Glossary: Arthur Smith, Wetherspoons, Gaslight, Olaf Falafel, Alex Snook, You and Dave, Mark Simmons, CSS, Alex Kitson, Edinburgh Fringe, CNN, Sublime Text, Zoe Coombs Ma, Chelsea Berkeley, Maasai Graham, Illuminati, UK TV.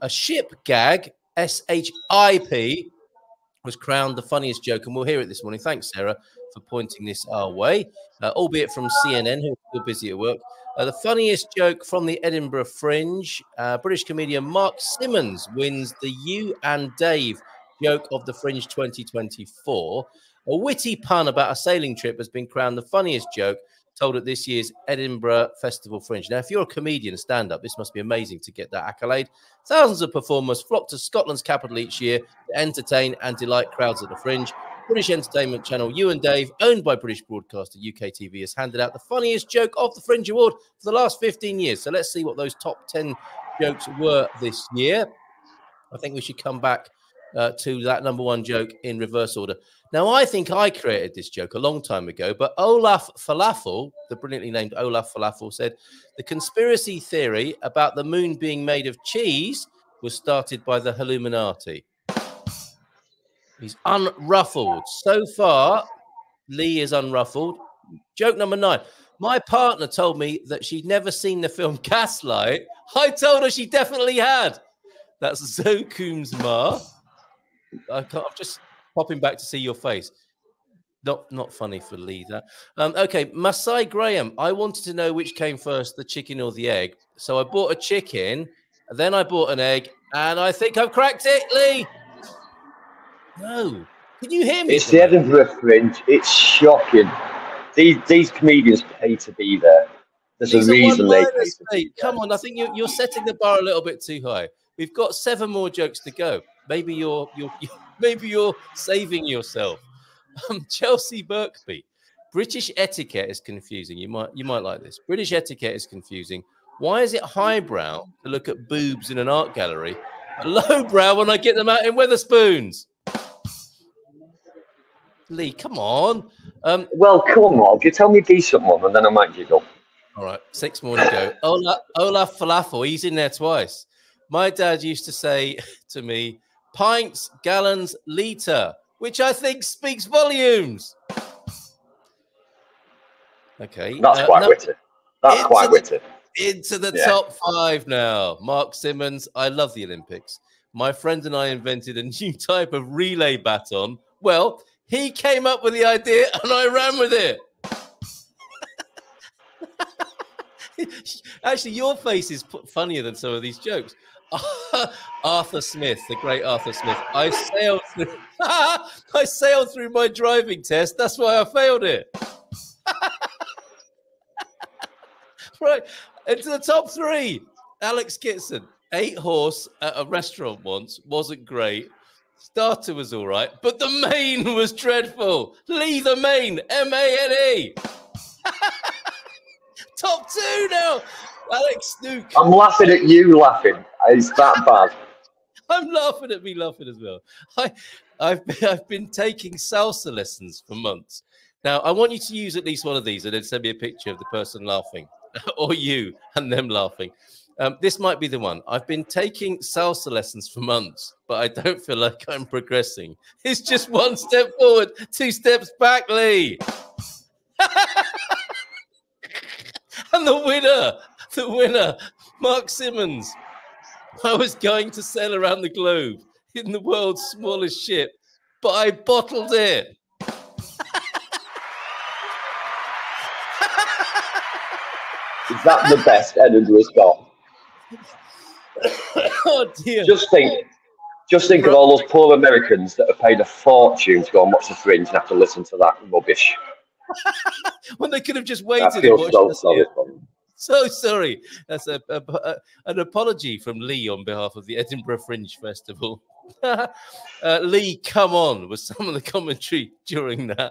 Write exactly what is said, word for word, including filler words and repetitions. A ship gag, S H I P, was crowned the funniest joke, and we'll hear it this morning. Thanks, Sarah, for pointing this our way, uh, albeit from C N N, who are still busy at work. Uh, the funniest joke from the Edinburgh Fringe, uh, British comedian Mark Simmons wins the You and Dave joke of the Fringe twenty twenty-four. A witty pun about a sailing trip has been crowned the funniest joke told at this year's Edinburgh Festival Fringe. Now, if you're a comedian stand-up, this must be amazing to get that accolade. Thousands of performers flock to Scotland's capital each year to entertain and delight crowds at the Fringe. British entertainment channel You and Dave, owned by British broadcaster U K T V, has handed out the funniest joke of the Fringe Award for the last fifteen years. So let's see what those top ten jokes were this year. I think we should come back Uh, to that number one joke in reverse order. Now, I think I created this joke a long time ago, but Olaf Falafel, the brilliantly named Olaf Falafel, said the conspiracy theory about the moon being made of cheese was started by the Illuminati. He's unruffled. So far, Lee is unruffled. Joke number nine. My partner told me that she'd never seen the film Gaslight. I told her she definitely had. That's Zoe Coombs Ma. I can't, I'm just popping back to see your face. Not not funny for Lee, that. Um, okay, Maasai Graham. I wanted to know which came first, the chicken or the egg. So I bought a chicken, then I bought an egg, and I think I've cracked it, Lee. No. Can you hear me? It's the Edinburgh Fringe. It's shocking. These, these comedians pay to be there. There's these a reason they... Pay. Come on, I think you're, you're setting the bar a little bit too high. We've got seven more jokes to go. Maybe you're, you're, maybe you're saving yourself. Um, Chelsea Berkeley. British etiquette is confusing. You might, you might like this. British etiquette is confusing. Why is it highbrow to look at boobs in an art gallery, but lowbrow when I get them out in Wetherspoons? Lee, come on. Um, well, come on, Rob. You tell me a decent one, and then I might giggle. All right, six more to go. Olaf, Olaf Falafel. He's in there twice. My dad used to say to me, pints, gallons, litre, which I think speaks volumes. Okay. That's uh, quite witty. That's quite witty. Into the yeah. top five now. Mark Simmons, I love the Olympics. My friend and I invented a new type of relay baton. Well, he came up with the idea and I ran with it. Actually, your face is funnier than some of these jokes. Arthur Smith, the great Arthur Smith. I sailed through, I sailed through my driving test. That's why I failed it. Right, into the top three. Alex Kitson, ate horse at a restaurant once. Wasn't great. Starter was all right, but the main was dreadful. Lee the main, M A N E. Top two now, Alex Snook. I'm laughing at you laughing. It's that bad. I'm laughing at me laughing as well. I, I've, been, I've been taking salsa lessons for months. Now, I want you to use at least one of these and then send me a picture of the person laughing or you and them laughing. Um, this might be the one. I've been taking salsa lessons for months, but I don't feel like I'm progressing. It's just one step forward, two steps back, Lee. And the winner, the winner, Mark Simmons. I was going to sail around the globe in the world's smallest ship, but I bottled it. Is that the best Edinburgh's got? Oh, dear. Just think, just think of all those poor Americans that have paid a fortune to go and watch the Fringe and have to listen to that rubbish. When they could have just waited and watched so, sorry. so sorry. That's a, a, a, an apology from Lee on behalf of the Edinburgh Fringe Festival. uh, Lee, come on, was some of the commentary during that.